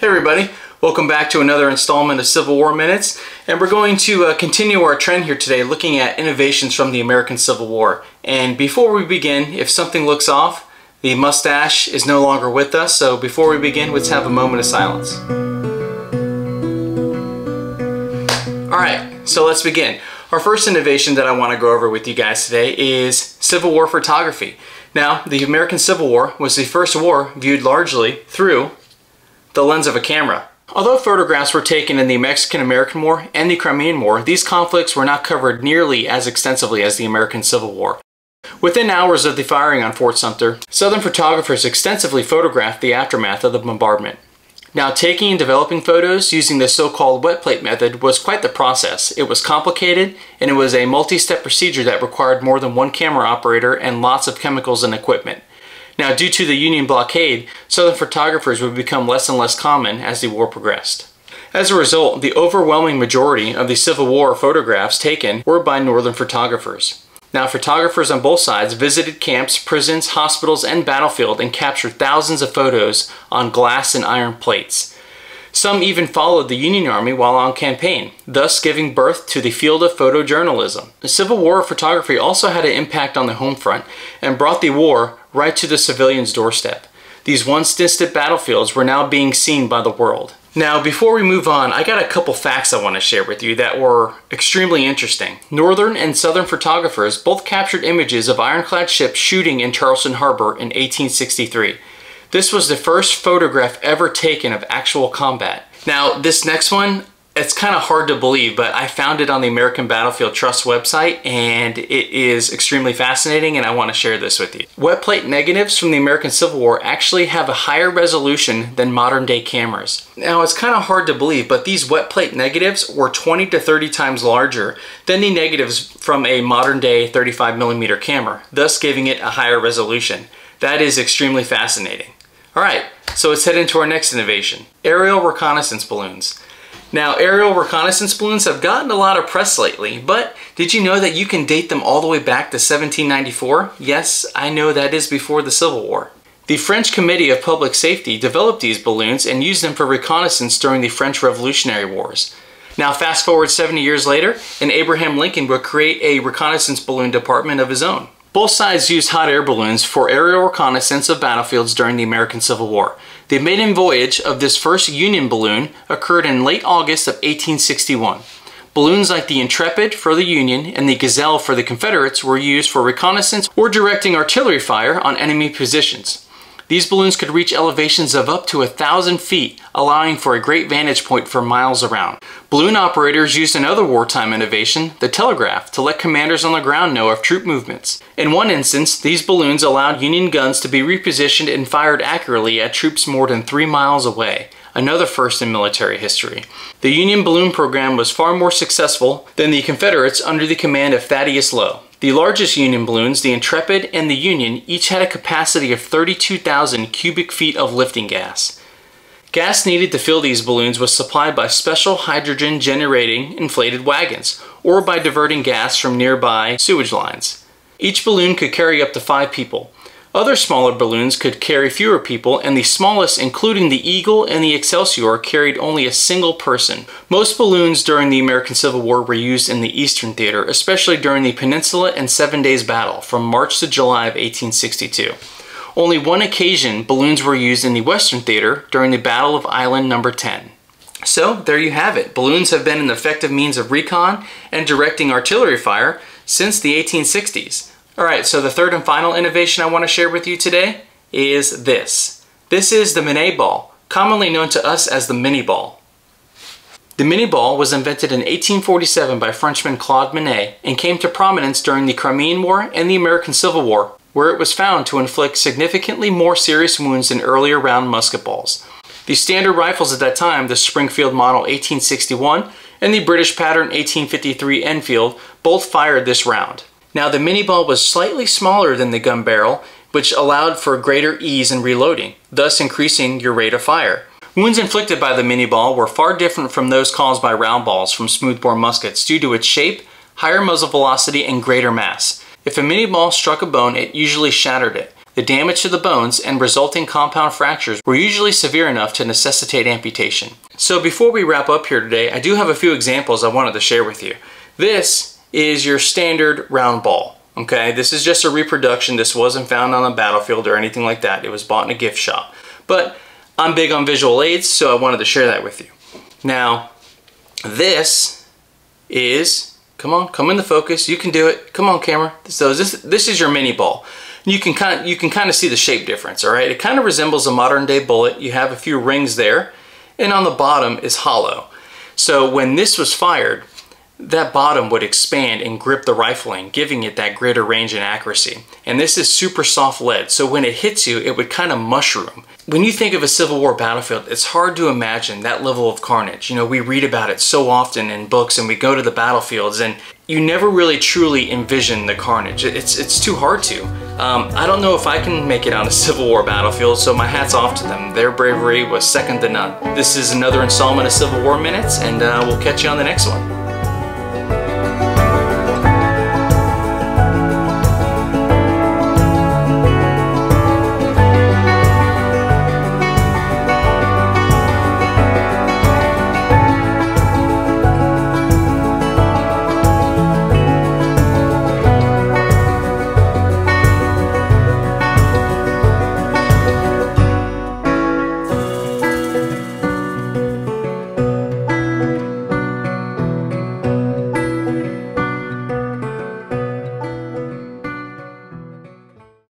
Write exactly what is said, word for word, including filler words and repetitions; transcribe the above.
Hey everybody, welcome back to another installment of Civil War Minutes, and we're going to uh, continue our trend here today looking at innovations from the American Civil War. And before we begin, if something looks off, the mustache is no longer with us, so before we begin, let's have a moment of silence. Alright, so let's begin. Our first innovation that I want to go over with you guys today is Civil War photography. Now, the American Civil War was the first war viewed largely through the lens of a camera. Although photographs were taken in the Mexican-American War and the Crimean War, these conflicts were not covered nearly as extensively as the American Civil War. Within hours of the firing on Fort Sumter, Southern photographers extensively photographed the aftermath of the bombardment. Now, taking and developing photos using the so-called wet plate method was quite the process. It was complicated, and it was a multi-step procedure that required more than one camera operator and lots of chemicals and equipment. Now, due to the Union blockade, Southern photographers would become less and less common as the war progressed. As a result, the overwhelming majority of the Civil War photographs taken were by Northern photographers. Now, photographers on both sides visited camps, prisons, hospitals, and battlefield and captured thousands of photos on glass and iron plates. Some even followed the Union Army while on campaign, thus giving birth to the field of photojournalism. The Civil War photography also had an impact on the home front and brought the war right to the civilian's doorstep. These once distant battlefields were now being seen by the world. Now, before we move on, I got a couple facts I want to share with you that were extremely interesting. Northern and Southern photographers both captured images of ironclad ships shooting in Charleston Harbor in eighteen sixty-three. This was the first photograph ever taken of actual combat. Now, this next one, it's kind of hard to believe, but I found it on the American Battlefield Trust website, and it is extremely fascinating, and I want to share this with you. Wet plate negatives from the American Civil War actually have a higher resolution than modern day cameras. Now, it's kind of hard to believe, but these wet plate negatives were twenty to thirty times larger than the negatives from a modern day thirty-five millimeter camera, thus giving it a higher resolution. That is extremely fascinating. All right, so let's head into our next innovation, aerial reconnaissance balloons. Now, aerial reconnaissance balloons have gotten a lot of press lately, but did you know that you can date them all the way back to seventeen ninety-four? Yes, I know that is before the Civil War. The French Committee of Public Safety developed these balloons and used them for reconnaissance during the French Revolutionary Wars. Now, fast forward seventy years later, and Abraham Lincoln would create a reconnaissance balloon department of his own. Both sides used hot air balloons for aerial reconnaissance of battlefields during the American Civil War. The maiden voyage of this first Union balloon occurred in late August of eighteen sixty-one. Balloons like the Intrepid for the Union and the Gazelle for the Confederates were used for reconnaissance or directing artillery fire on enemy positions. These balloons could reach elevations of up to a thousand feet, allowing for a great vantage point for miles around. Balloon operators used another wartime innovation, the telegraph, to let commanders on the ground know of troop movements. In one instance, these balloons allowed Union guns to be repositioned and fired accurately at troops more than three miles away, another first in military history. The Union balloon program was far more successful than the Confederates under the command of Thaddeus Lowe. The largest Union balloons, the Intrepid and the Union, each had a capacity of thirty-two thousand cubic feet of lifting gas. Gas needed to fill these balloons was supplied by special hydrogen-generating inflated wagons, or by diverting gas from nearby sewage lines. Each balloon could carry up to five people. Other smaller balloons could carry fewer people, and the smallest, including the Eagle and the Excelsior, carried only a single person. Most balloons during the American Civil War were used in the Eastern Theater, especially during the Peninsula and Seven Days Battle from March to July of eighteen sixty-two. Only one occasion balloons were used in the Western Theater during the Battle of Island number ten. So there you have it. Balloons have been an effective means of recon and directing artillery fire since the eighteen sixties. Alright, so the third and final innovation I want to share with you today is this. This is the Minié ball, commonly known to us as the Minié ball. The Minié ball was invented in eighteen forty-seven by Frenchman Claude Minie and came to prominence during the Crimean War and the American Civil War, where it was found to inflict significantly more serious wounds than earlier round musket balls. The standard rifles at that time, the Springfield Model eighteen sixty-one and the British Pattern eighteen fifty-three Enfield, both fired this round. Now, the Minié ball was slightly smaller than the gun barrel, which allowed for greater ease in reloading, thus increasing your rate of fire. Wounds inflicted by the Minié ball were far different from those caused by round balls from smoothbore muskets due to its shape, higher muzzle velocity, and greater mass. If a Minié ball struck a bone, it usually shattered it. The damage to the bones and resulting compound fractures were usually severe enough to necessitate amputation. So before we wrap up here today, I do have a few examples I wanted to share with you. This is your standard round ball. Okay, this is just a reproduction. This wasn't found on a battlefield or anything like that. It was bought in a gift shop. But I'm big on visual aids, so I wanted to share that with you. Now, this is, come on, come into focus. You can do it. Come on, camera. So this this is your mini ball. You can kind of, you can kind of see the shape difference, all right? It kind of resembles a modern day bullet. You have a few rings there, and on the bottom is hollow. So when this was fired, that bottom would expand and grip the rifling, giving it that greater range and accuracy. And this is super soft lead, so when it hits you, it would kind of mushroom. When you think of a Civil War battlefield, it's hard to imagine that level of carnage. You know, we read about it so often in books, and we go to the battlefields, and you never really truly envision the carnage. It's, it's too hard to. Um, I don't know if I can make it on a Civil War battlefield, so my hat's off to them. Their bravery was second to none. This is another installment of Civil War Minutes, and uh, we'll catch you on the next one.